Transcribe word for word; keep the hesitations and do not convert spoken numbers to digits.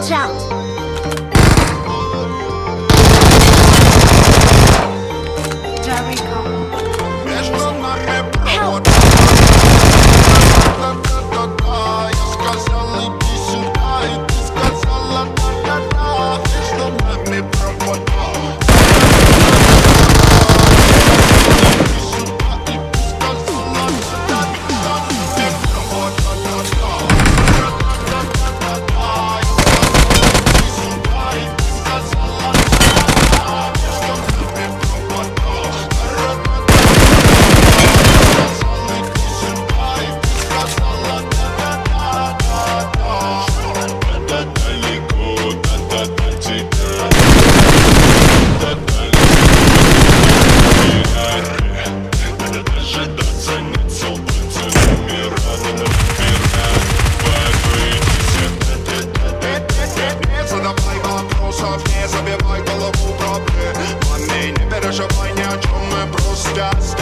Watch out! Just